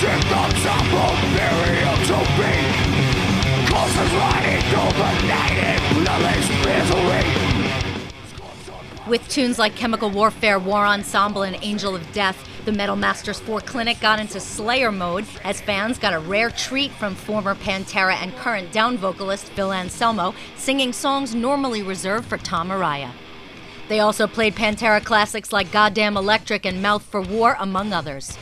Did not suffer period to be. Causes running overnight in bloodless misery. With tunes like Chemical Warfare, War Ensemble, and Angel of Death, the Metal Masters 4 Clinic got into Slayer mode as fans got a rare treat from former Pantera and current Down vocalist Phil Anselmo singing songs normally reserved for Tom Araya. They also played Pantera classics like Goddamn Electric and Mouth for War, among others.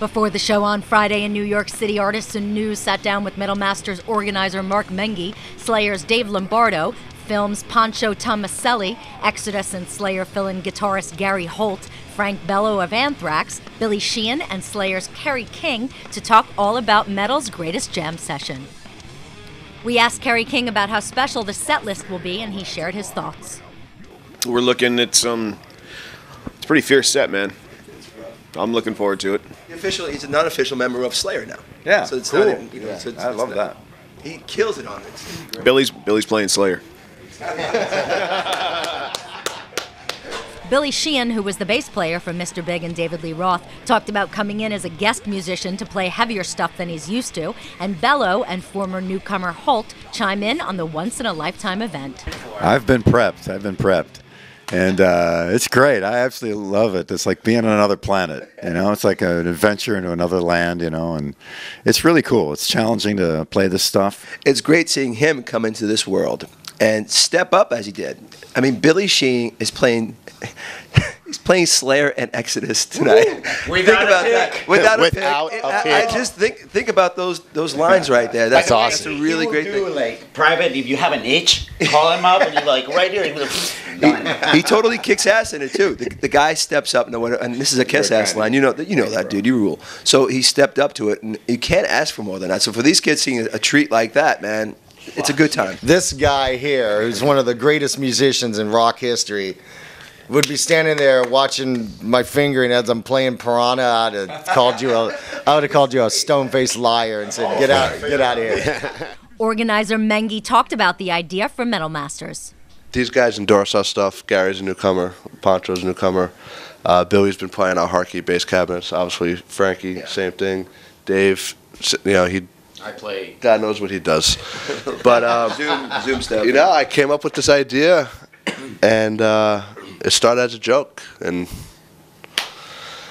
Before the show on Friday in New York City, ArtisanNews sat down with Metal Masters organizer Mark Menghi, Slayer's Dave Lombardo, Film's Poncho Tomaselli, Exodus and Slayer fill-in guitarist Gary Holt, Frank Bello of Anthrax, Billy Sheehan, and Slayer's Kerry King to talk all about metal's greatest jam session. We asked Kerry King about how special the set list will be, and he shared his thoughts. We're looking at some... It's a pretty fierce set, man. I'm looking forward to it. He's a non-official member of Slayer now. Yeah, so it's cool. Not, you know, yeah. So it's, I love that. He kills it on it. Billy's playing Slayer. Billy Sheehan, who was the bass player from Mr. Big and David Lee Roth, talked about coming in as a guest musician to play heavier stuff than he's used to, and Bello and former newcomer Holt chime in on the once-in-a-lifetime event. I've been prepped. And it's great. I absolutely love it. It's like being on another planet, you know. It's like an adventure into another land, you know, and it's really cool. It's challenging to play this stuff. It's great seeing him come into this world and step up as he did. I mean, Billy Sheehan is playing he's playing Slayer and Exodus tonight. Without a pick. I just think about those lines right there. That's awesome. That's a really great thing. Like, private, if you have an itch, call him up and you're like, right here. He totally kicks ass in it too. The guy steps up, and this is a kiss ass line. You know that, dude. You rule. So he stepped up to it, and you can't ask for more than that. So for these kids seeing a treat like that, man, it's a good time. This guy here, who's one of the greatest musicians in rock history, would be standing there watching my fingering as I'm playing Piranha. I would have called you a stone-faced liar and said, "Get out of here." Organizer Menghi talked about the idea for Metal Masters. These guys endorse our stuff. Gary's a newcomer. Poncho's a newcomer. Billy's been playing our Hartke bass cabinets. Obviously, Frankie, same thing. Dave, you know, I play. God knows what he does. But Zoom stuff. You know, I came up with this idea, and it started as a joke, and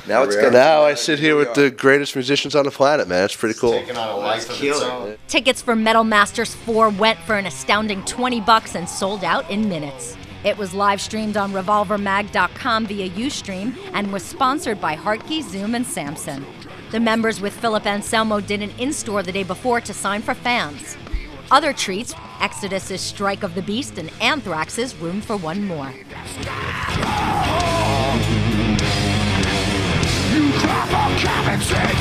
now I sit here with the greatest musicians on the planet, man. It's pretty cool. It's taking on a life of its own. Tickets for Metal Masters 4 went for an astounding $20 and sold out in minutes. It was live streamed on RevolverMag.com via Ustream and was sponsored by Hartke, Zoom, and Samson. The members with Philip Anselmo did an in-store the day before to sign for fans. Other treats, Exodus's Strike of the Beast and Anthrax's Room for One More. You